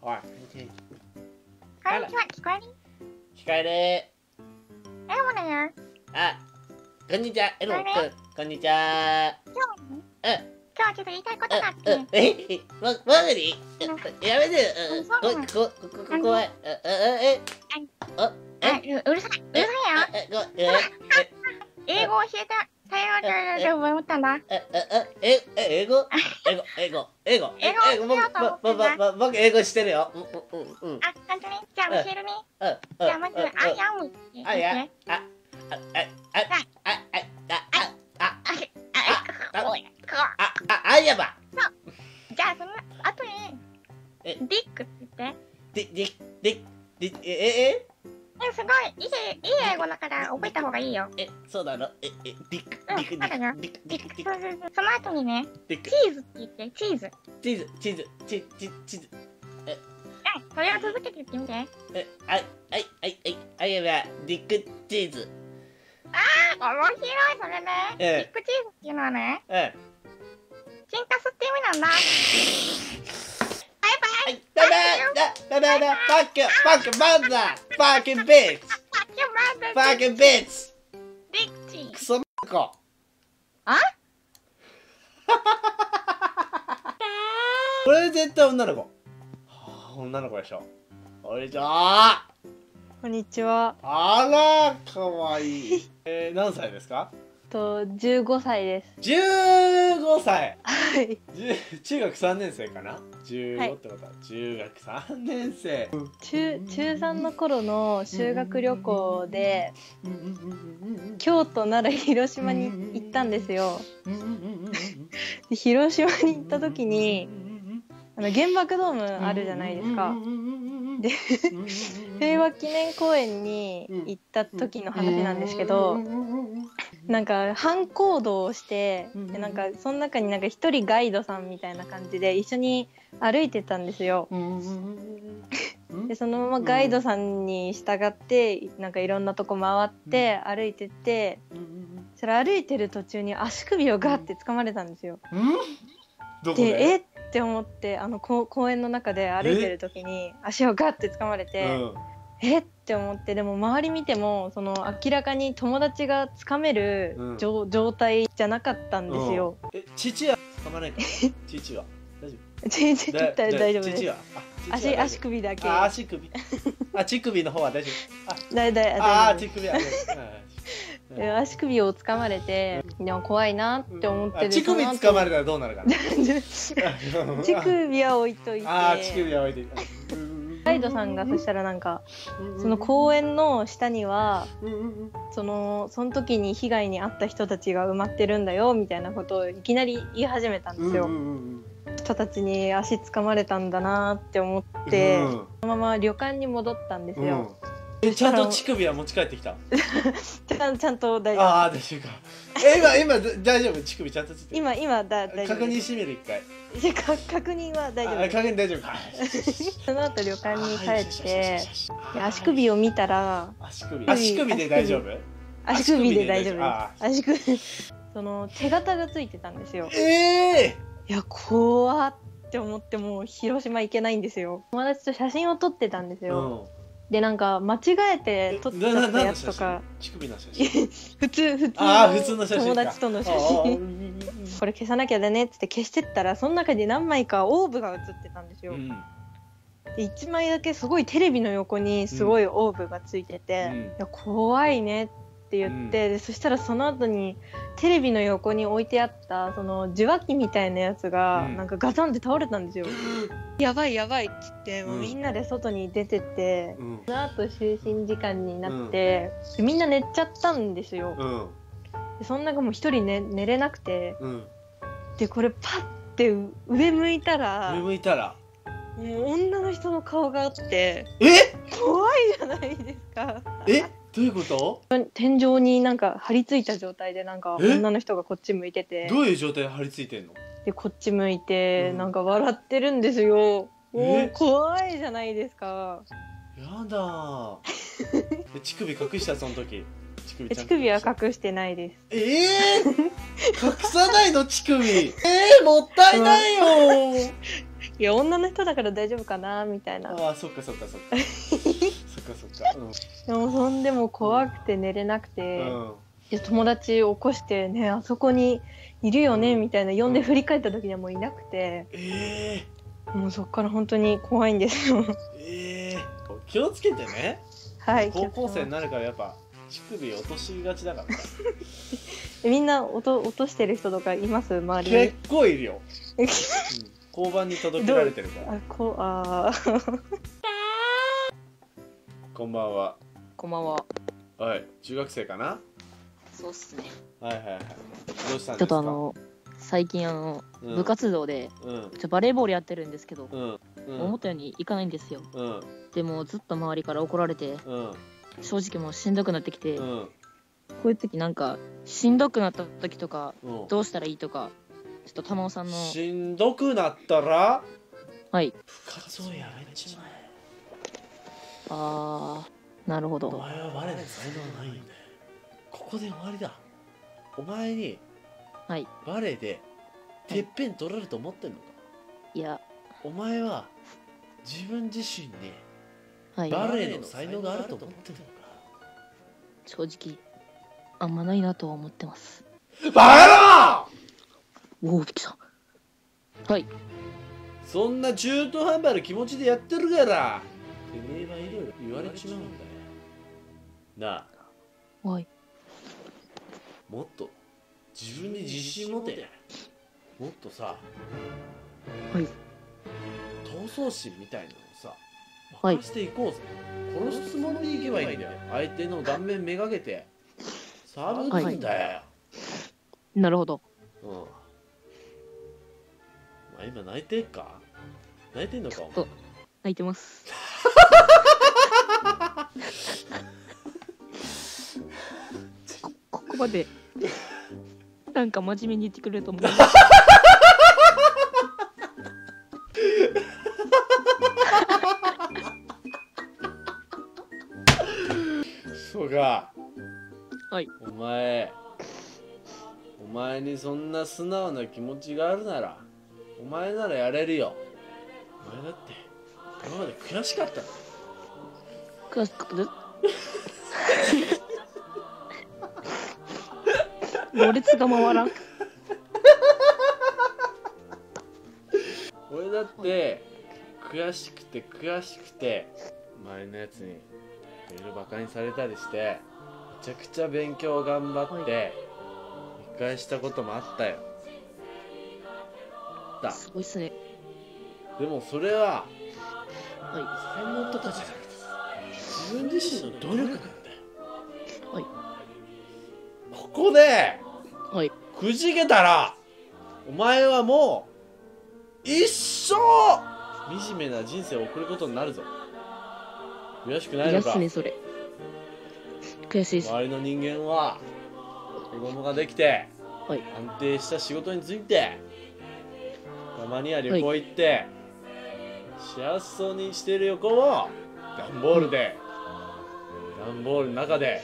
ほら、こんにちは、聞こえる？聞こえる。エルモだよ。あ、こんにちは、エルモくん。こんにちは。今日はちょっと言いたいことがあって。マグリ？やめてよ。怖い。うるさいよ。英語を教えて。僕英語してるよ。あ、本当に？じゃあ教えるね。じゃあまずアイアムってね。あやば。そう。じゃあその後にディックって言って。すごいいい英語だから覚えた方がいいよ。そうだろ。ディック。その後にね、チーズって言ってチーズ。それを続けて言ってみて。あいやディックチーズ。ああ、面白いそれね。ディックチーズっていうのはね、チンカスって意味なんだ。Fucking bitch! Dixie! クソマコ！あ？これ絶対女の子。女の子でしょ。こんにちは。こんにちは。あら、かわいい。何歳ですか？15歳です。15歳。はい。中学3年生かな。15ってことは、中学3年生。中3の頃の修学旅行で京都、奈良、広島に行ったんですよ。広島に行った時に原爆ドームあるじゃないですか。で平和記念公園に行った時の話なんですけど。なんか反行動をして、なんかその中になんか一人ガイドさんみたいな感じで一緒に歩いてたんですよ。でそのままガイドさんに従ってなんかいろんなとこ回って歩いてって、それ歩いてる途中に足首をガッて掴まれたんですよ。どこで？でって思って公園の中で歩いてる時に足をガッて掴まれて。って思って、でも周り見てもその明らかに友達がつかめる、状態じゃなかったんですよ。父はつかまないから。父は大丈夫。父は大丈夫です。足首だけ。足首の方は大丈夫。足首をつかまれて、でも怖いなって思ってる。乳首つかまれたらどうなるかな。乳首は置いといて。ガイドさんがそしたらなんかその公園の下にはその時に被害に遭った人たちが埋まってるんだよみたいなことをいきなり言い始めたんですよ。人たちに足つかまれたんだなって思ってそのまま旅館に戻ったんですよ。ちゃんと乳首は持ち帰ってきた。ちゃんと大丈夫。ああ大丈夫か。今大丈夫、乳首ちゃんとついてる。今大丈夫。確認してみる一回。確認は大丈夫。確認大丈夫か。その後旅館に帰って足首を見たら足首で大丈夫。足首で大丈夫。その手形がついてたんですよ。いや怖って思ってもう広島行けないんですよ。友達と写真を撮ってたんですよ。でなんか間違えて撮っちゃったやつとか、乳首の写真、普通の友達との写真、これ消さなきゃだねっつって消してったらその中に何枚かオーブが写ってたんですよ。で1枚だけすごいテレビの横にすごいオーブがついてて、いや怖いねって言って、でそしたらその後にテレビの横に置いてあったその受話器みたいなやつがなんかガタンって倒れたんですよ。やばいっつってもうみんなで外に出てって、その後就寝時間になって、みんな寝ちゃったんですよ。でそんなもう一人、寝れなくて、でこれパッて上向いたらもう女の人の顔があって、怖いじゃないですか。どういうこと？天井になんか張り付いた状態でなんか女の人がこっち向いてて、どういう状態で張り付いてんの？でこっち向いてなんか笑ってるんですよ。もう怖いじゃないですか。やだ。乳首隠したその時。乳首は隠してないです。隠さないの乳首。もったいないよ。いや女の人だから大丈夫かなみたいな。ああ、そっかそっかそっかそっか、うん、そんでも怖くて寝れなくて、うん、友達起こしてね、あそこにいるよねみたいな呼んで振り返った時にはもういなくて、もうそっから本当に怖いんですよ。気をつけてね。はい。高校生になるからやっぱ乳首落としがちだから。みんな落としてる人とかいます周りに？結構いるよ。うん、交番に届けられてるから。こんばんは。こんばんは。はい。中学生かな？そうっすね。はいはいはい。どうしたんですか？ちょっと最近部活動で、バレーボールやってるんですけど、思ったようにいかないんですよ、でもずっと周りから怒られて、正直もうしんどくなってきて、こういう時なんかしんどくなった時とか、どうしたらいいとか、ちょっと玉尾さんの。しんどくなったら、はい、部活をやめちまえ。あー、なるほど。お前はバレーで才能ないんだよ。ここで終わりだ。お前に、はい、バレーでてっぺん取られると思ってんのか？いや、お前は自分自身にバレーの才能があると思ってるのか？正直あんまないなとは思ってます。バカ野郎！おお、びっくりした。はい、そんな中途半端な気持ちでやってるから、てめえはいろいろ言われちまうんだよな。あ、はい、もっと自分に自信持て。もっとさ、はい、闘争心みたいなのをさ、任せていこうぜ。はい、殺すつもりでいけばいいんだよ。相手の顔面めがけてサーブ打つんだよ。はい、なるほど。うん。まあ、今泣いてっか？泣いてんのか？お前泣いてます。ここまで。なんか真面目に言ってくれると思う。そうか。はい。お前にそんな素直な気持ちがあるなら、お前ならやれるよ。お前だって今まで悔しかった。悔しかった。ろれつが回らん。俺だって悔しくて前のやつにいろいろバカにされたりしてめちゃくちゃ勉強頑張って見返したこともあったよ。だ、すごいっすね。でもそれは才能とかじゃなくて自分自身の努力なんだよ。はい、ここではい、くじけたらお前はもう一生惨めな人生を送ることになるぞ。悔しくないのか？ね、それ悔しいです。周りの人間は子供ができて、はい、安定した仕事について、たまには旅行行って、はい、幸せそうにしている横を段ボールの中で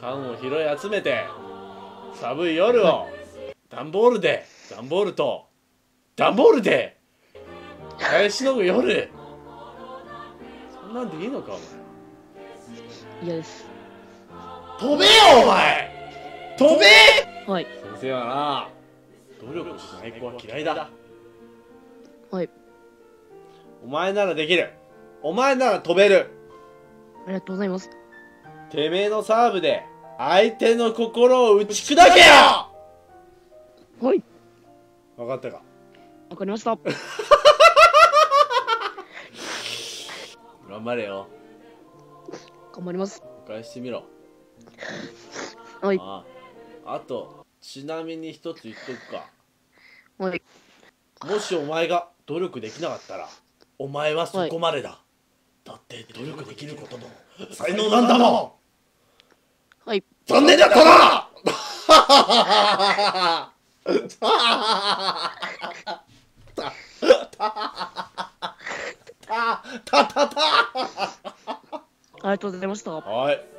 缶を拾い集めて、寒い夜を段ボールで耐え忍ぐ夜。そんなんでいいのか？お前嫌です。飛べよお前、飛べ。はい、先生はな、努力しない子は嫌いだ。はい、お前ならできる。お前なら飛べる。ありがとうございます。てめえのサーブで相手の心を打ち砕けよ。はい、分かったか？分かりました。頑張れよ。頑張ります。お返してみろ。はい。あと、ちなみに一つ言っとくか。はい、もしお前が努力できなかったらお前はそこまでだ、はい、だって努力できることの才能なんだもん。はい、残念だったな。ありがとうございました。はい。